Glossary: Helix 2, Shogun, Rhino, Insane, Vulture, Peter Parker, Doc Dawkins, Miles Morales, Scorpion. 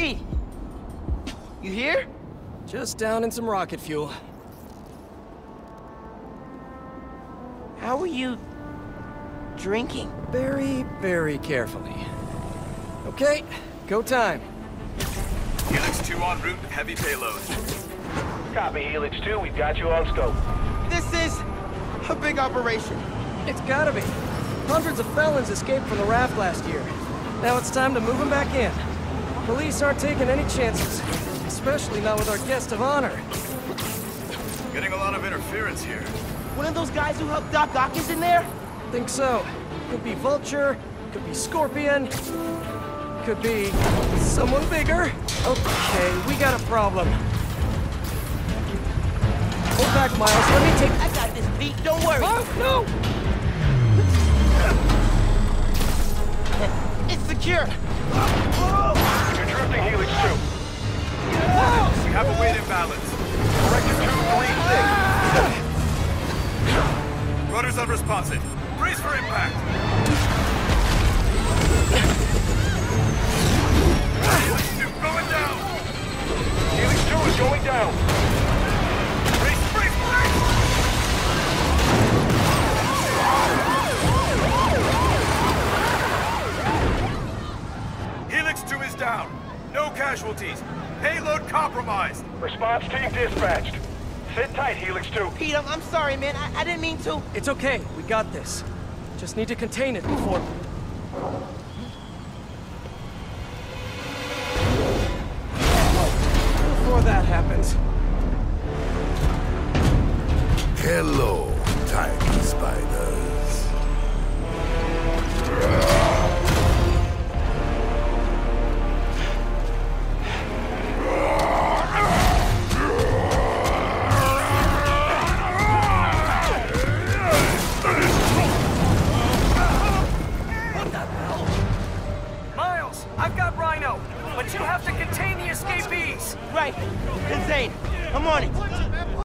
feet. You here? Just down in some rocket fuel. How are you drinking? Very, very carefully. Okay, go time. Helix 2 en route, heavy payload. Copy, Helix 2, we've got you on scope. This is a big operation. It's gotta be. Hundreds of felons escaped from the raft last year. Now it's time to move them back in. Police aren't taking any chances, especially not with our guest of honor. Getting a lot of interference here. One of those guys who helped Doc Dawkins in there? Think so. Could be Vulture, could be Scorpion, could be someone bigger. Okay, we got a problem. Hold back, Miles. Let me take... I got this beat, don't worry. Oh, no! It's secure! You're drifting, Helix 2. Whoa. We have a weight imbalance. Corrected 236. Rudder's unresponsive. Brace for impact! Helix 2, going down! Helix 2 is going down! Brace, brace, brace! Helix 2 is down. No casualties. Payload compromised. Response team dispatched. Sit tight, Helix 2. Pete, I'm sorry, man. I didn't mean to. It's okay. We got this. Just need to contain it before... before that happens. Hello, tiny spiders. I've got Rhino, but you have to contain the escapees! Right. Insane. I'm on it.